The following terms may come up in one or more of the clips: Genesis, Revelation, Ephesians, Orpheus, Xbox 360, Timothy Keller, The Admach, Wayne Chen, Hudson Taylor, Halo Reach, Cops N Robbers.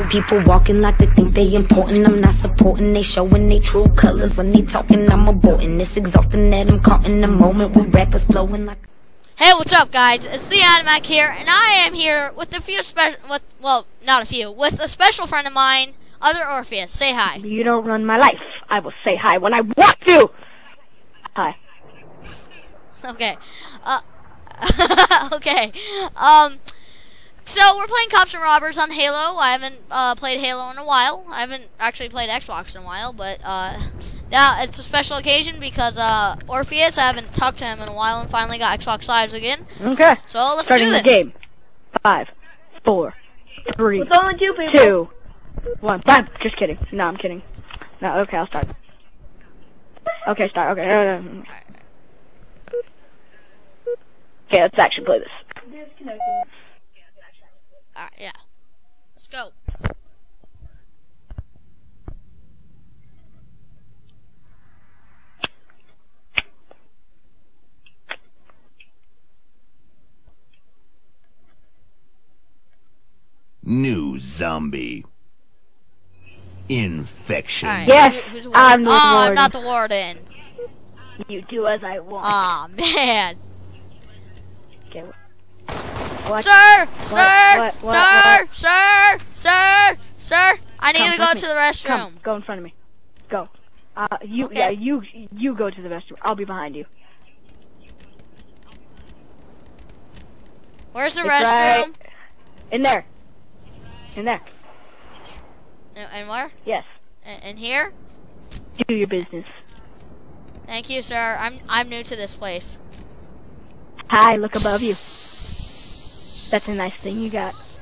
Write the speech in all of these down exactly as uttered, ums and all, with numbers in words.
two people walking like they think they important. I'm not supporting, they showing they true colors. When they talking, I'm aborting. It's exhausting that I'm caught in the moment with rappers blowing like. Hey, what's up, guys? It's The Admach here, and I am here with a few special, with, well, not a few, with a special friend of mine, Other Orpheus. Say hi. You don't run my life. I will say hi when I want to. Hi. Okay. Uh, okay. Um, so we're playing Cops and Robbers on Halo. I haven't uh, played Halo in a while. I haven't actually played Xbox in a while, but uh, now it's a special occasion because uh, Orpheus, I haven't talked to him in a while, and finally got Xbox Lives again. Okay. So let's Starting do this. Starting the game. Five, four, three, it's only two, people. two, one. Five. Just kidding. No, I'm kidding. No. Okay, I'll start. Okay, start. Okay. No, no, no. Okay, let's actually play this. Alright, yeah. Let's go. New zombie. Infection. Right. Yes, Who's the I'm the oh, warden. I'm not the warden. You do as I want. Aw, oh, man. Okay. What? Sir, what? Sir, what? What? Sir, what? Sir, sir, sir, I need Come, to go to me. the restroom. Come. Go in front of me. Go. Uh, you, okay. yeah, you, you go to the restroom. I'll be behind you. Where's the it's restroom? Right. In there. In there. And where? Yes. In here. Do your business. Thank you, sir. I'm, I'm new to this place. Hi, look above you. That's a nice thing you got.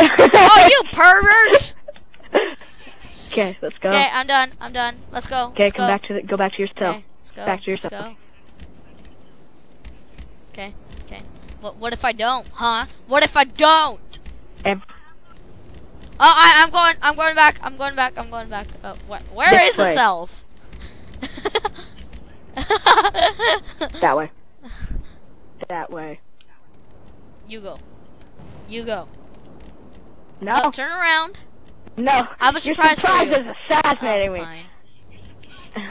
Oh, you pervert! Okay, let's go. Okay, I'm done. I'm done. Let's go. Okay, come go. back to the, go back to your cell. Okay, let's go. Back to your let's cell. Go. Okay, okay. What? What if I don't? Huh? What if I don't? Em oh, I, I'm going. I'm going back. I'm going back. I'm going back. Oh, wh where this is way. the cells? That way. That way. You go. You go. No. Oh, turn around. No. I was Your surprised. Surprise for you. is assassinating oh, me. Fine.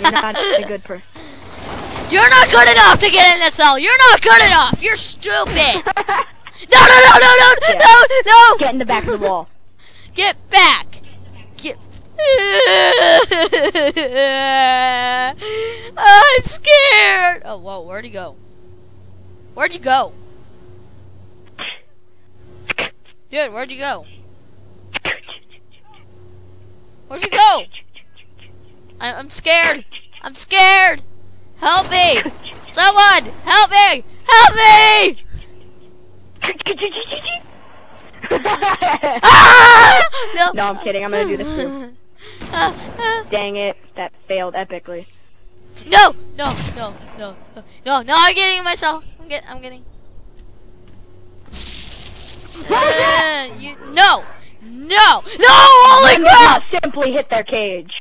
You're not a good person. You're not good enough to get in the cell. You're not good enough. You're stupid. No! No! No! No! No! Yeah. No! No! Get in the back of the wall. Get back. Get. I'm scared. Oh, whoa, where'd he go? Where'd you go? Dude, where'd you go? Where'd you go? I I'm scared. I'm scared. Help me. Someone, help me. Help me. Ah! No. No, I'm kidding. I'm going to do this too. Uh, uh. Dang it, that failed epically. No, no, no, no, no, no, no, I'm getting myself. I'm getting, I'm getting. Uh, you, no, no, no, holy One crap! Did not simply hit their cage.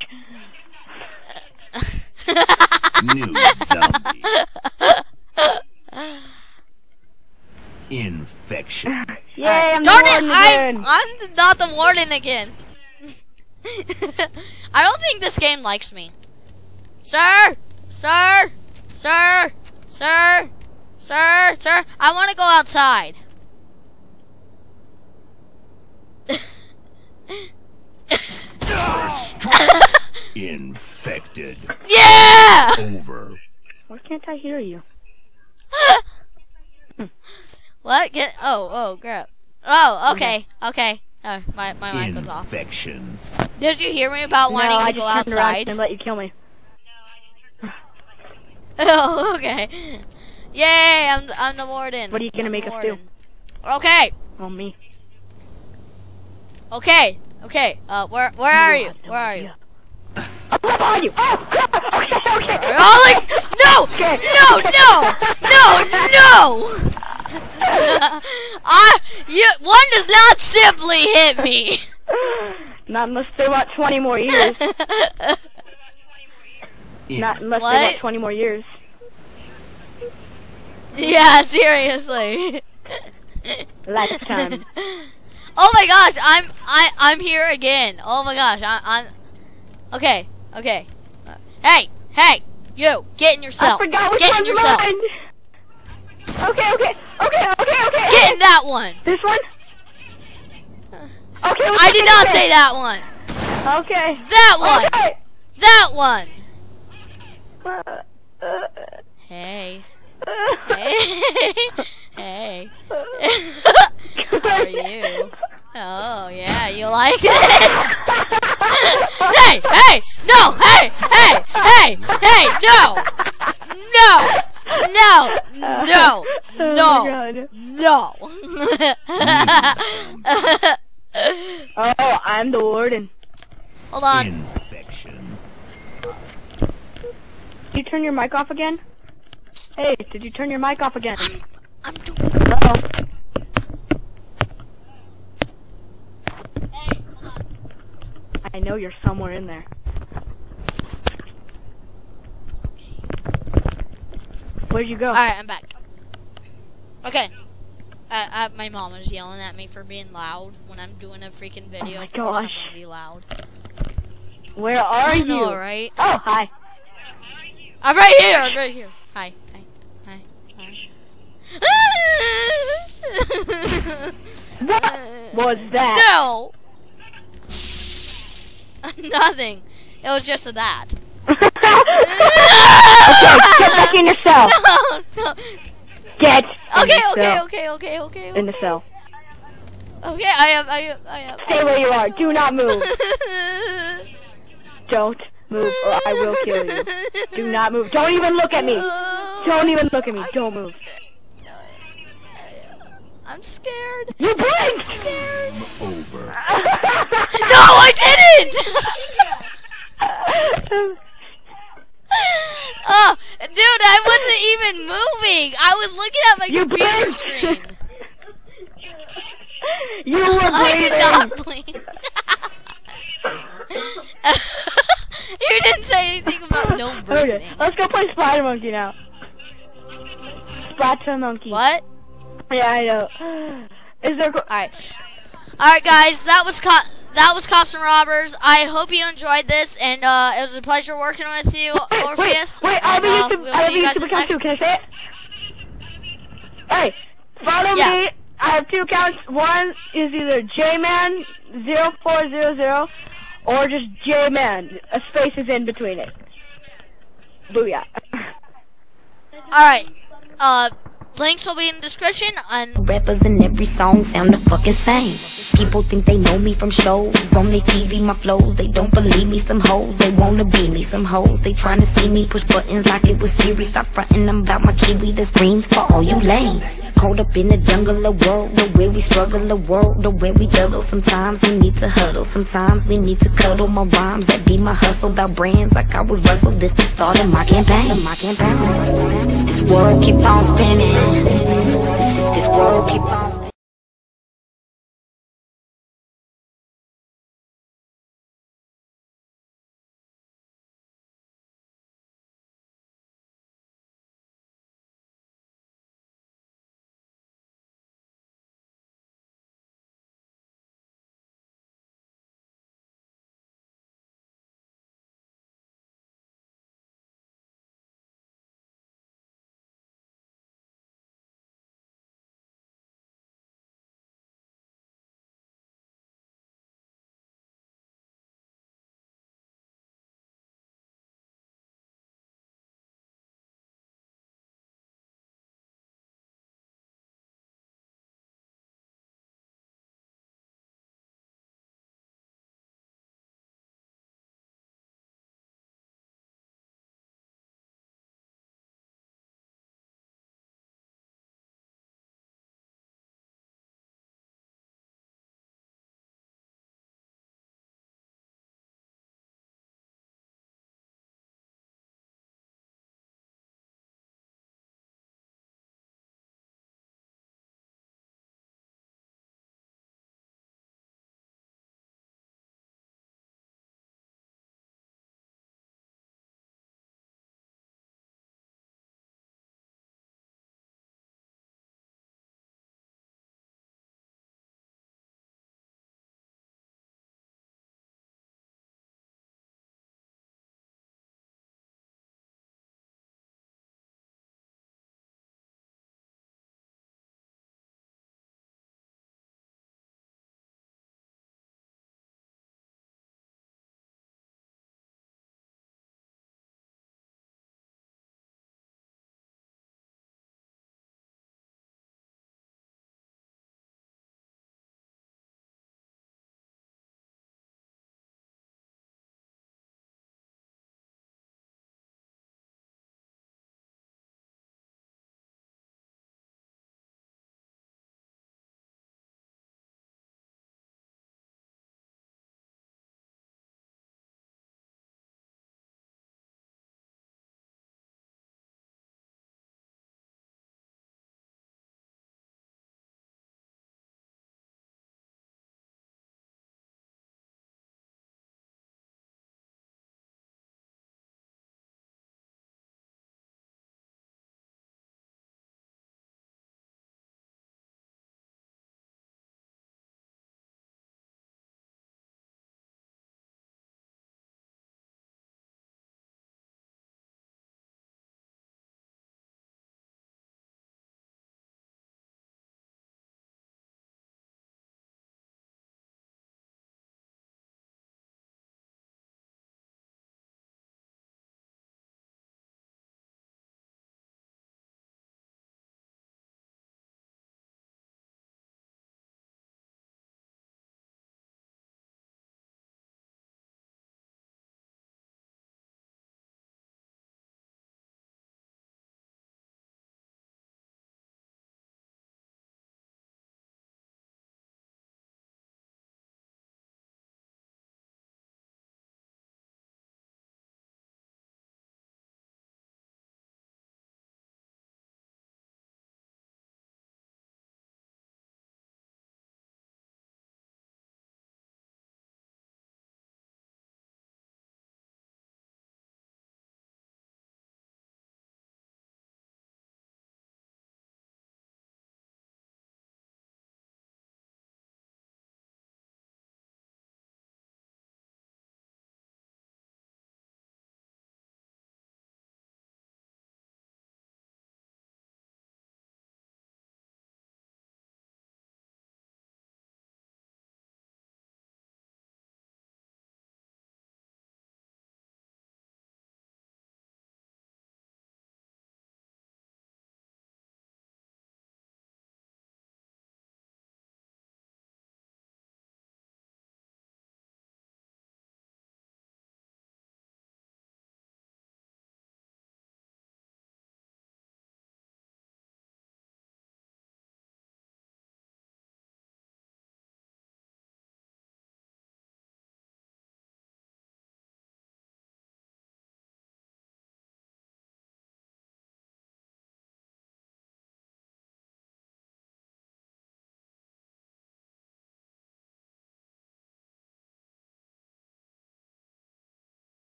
New zombie. Infection. Yay, uh, I'm darn the warden it, again. I, I'm not the warden again. I don't think this game likes me. Sir! Sir! Sir! Sir! Sir! Sir! I want to go outside. Infected. Yeah! Over. Why can't I hear you? What? Get oh, oh, crap. Oh, okay. Okay. Oh, my my mic was off. Infection. Did you hear me about wanting no, to go outside? And let you kill me. Oh, okay. Yay! I'm I'm the warden. What are you gonna I'm make us do? Okay. Oh me. Okay. Okay. Uh, where where are you? Where are you? I'm behind you. Oh, okay, okay. Holy! No! No! No! No! No! I you one does not simply hit me. Not unless they want twenty more years. Not unless what? they want twenty more years. Yeah, seriously. Lifetime. Oh my gosh, I'm I I'm here again. Oh my gosh, I, I'm. Okay, okay. Hey, hey, you, get in yourself. I forgot which one's mine. Okay, okay, okay, okay, okay. Get in that one. This one. Okay. I did not say that one. Okay. That one. Okay. That one. Uh, uh, hey. Uh, hey. Hey. How are you? Oh yeah, you like this? Hey, hey, no, hey, hey, hey, hey, no, no, no, no, no, no. Oh, I'm the warden. Hold on. Infection. Did you turn your mic off again? Hey, did you turn your mic off again? I'm, I'm doing it. Uh-oh. I know you're somewhere in there. Where'd you go? Alright, I'm back. Okay. Uh, uh, my mom was yelling at me for being loud when I'm doing a freaking video. Oh my gosh. I'm gonna be loud. Where are you? Alright. Oh, hi. I'm right here. I'm right here. Hi. Hi. Hi. Hi. What was that? No. Nothing. It was just that. Okay, get back in your cell. No, no. Get. Okay, in okay, cell. okay, okay, okay, okay. In the cell. Okay, I am, I am, I am. Stay where you are. Do not move. Don't move, or I will kill you. Do not move. Don't even look at me. Don't even look at me. Don't move. I'm scared. You blinked! I'm scared. I'm over. No, I didn't! Oh, dude, I wasn't even moving. I was looking at my you computer blinked. Screen. You were bleeding. I did not blink. You didn't say anything about no breathing. Okay, let's go play Splatter Monkey now. Splatter Monkey. What? Yeah, I know. Is there? All right, all right, guys. That was co that was Cops and Robbers. I hope you enjoyed this, and uh, it was a pleasure working with you, wait, Orpheus. Wait, wait, and, uh, to, we'll see you guys next time. Can I say it? Hey, follow yeah. me. I have two accounts. One is either J Man zero four zero zero or just J Man. A space is in between it. Booyah! All right. Uh. Links will be in the description. And rappers in every song sound the fucking same. People think they know me from shows on their T V, my flows. They don't believe me. Some hoes, they wanna be me. Some hoes, they tryna see me push buttons like it was serious. Stop frontin' about my kiwi. There's greens for all you lanes. Caught up in the jungle of world, the way we struggle, the world, the way we juggle. Sometimes we need to huddle, sometimes we need to cuddle. My rhymes that be my hustle, about brands like I was Russell. This the start of my campaign. My campaign. This world keep on spinning. This world keep on